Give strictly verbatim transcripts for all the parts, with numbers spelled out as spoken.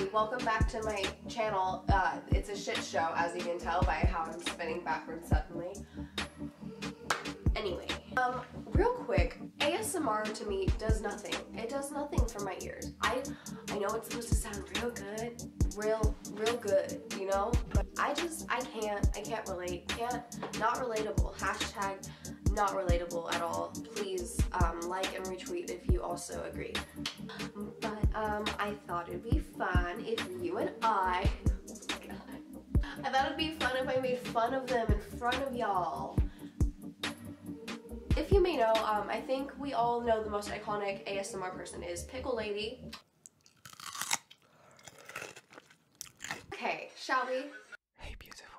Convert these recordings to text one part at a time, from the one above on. everybody, welcome back to my channel. Uh, it's a shit show, as you can tell by how I'm spinning backwards suddenly. Anyway, um, real quick, A S M R to me does nothing. It does nothing for my ears. I, I know it's supposed to sound real good, real, real good, you know? But I just, I can't, I can't relate. Can't, not relatable. Hashtag not relatable at all. Please um, like and retweet if you also agree. But um, I thought it'd be fun if you and I, oh my God. I thought it'd be fun if I made fun of them in front of y'all. If you may know, um, I think we all know the most iconic A S M R person is Pickle Lady. Okay, shall we? Hey, beautiful.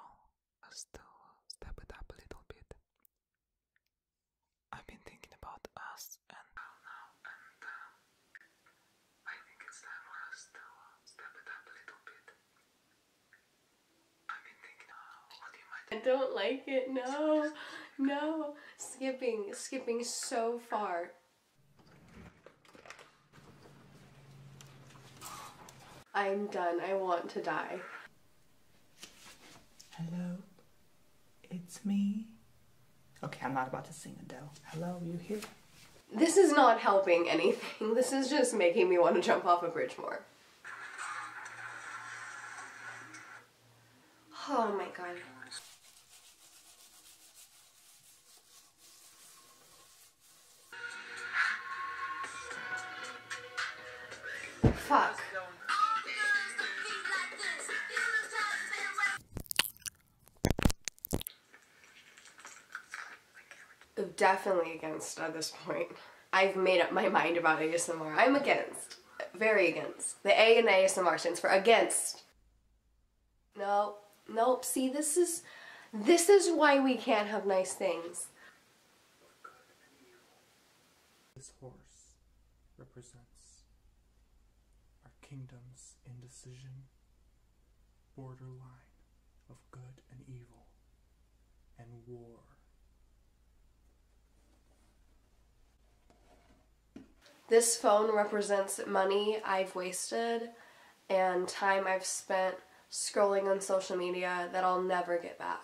Let's do step it up a little bit. I've been thinking about us and well now, and um, I think it's time for us to step it up a little bit. I've been thinking uh, what you might. I don't like it. No. No, skipping, skipping so far. I'm done, I want to die. Hello, it's me. Okay, I'm not about to sing Adele. Hello, you here? This is not helping anything. This is just making me want to jump off a bridge more. Oh my God. Fuck. Definitely against at this point. I've made up my mind about A S M R. I'm against. Very against. The A in A S M R stands for against. No. Nope. See, this is this is why we can't have nice things. This horse represents kingdom's indecision, borderline of good and evil, and war. This phone represents money I've wasted and time I've spent scrolling on social media that I'll never get back.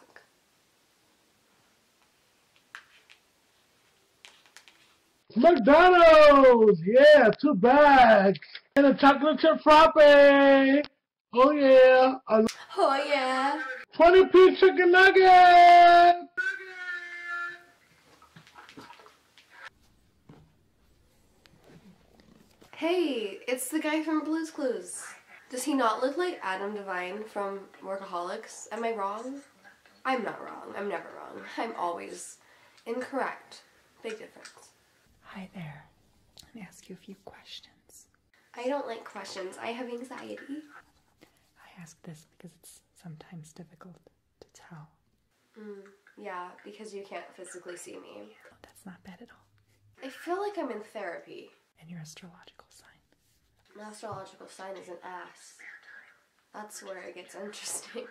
McDonald's! Yeah, two bags! And a chocolate chip frappe! Oh yeah! I oh yeah! twenty piece chicken nugget! Hey, it's the guy from Blue's Clues. Does he not look like Adam Divine from Workaholics? Am I wrong? I'm not wrong. I'm never wrong. I'm always incorrect. Big difference. Hi there. I'm going to ask you a few questions. I don't like questions. I have anxiety. I ask this because it's sometimes difficult to tell. Mm, yeah, because you can't physically see me. Oh, that's not bad at all. I feel like I'm in therapy. And your astrological sign? My astrological sign is an ass. That's where it gets interesting.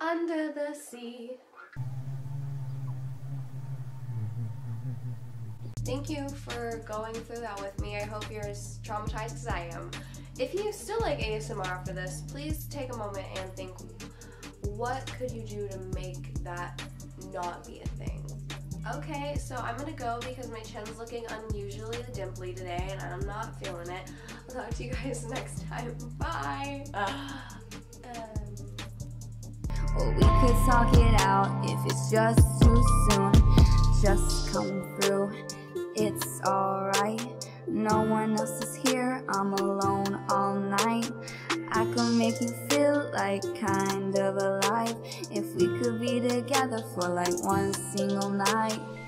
Under the sea. Thank you for going through that with me. I hope you're as traumatized as I am. If you still like A S M R after this, please take a moment and think, what could you do to make that not be a thing? Okay, so I'm gonna go because my chin's looking unusually dimply today and I'm not feeling it. I'll talk to you guys next time. Bye! Uh, um. Well, we could talk it out if it's just too soon. Just come through. It's alright, no one else is here, I'm alone all night. I could make you feel like kind of alive if we could be together for like one single night.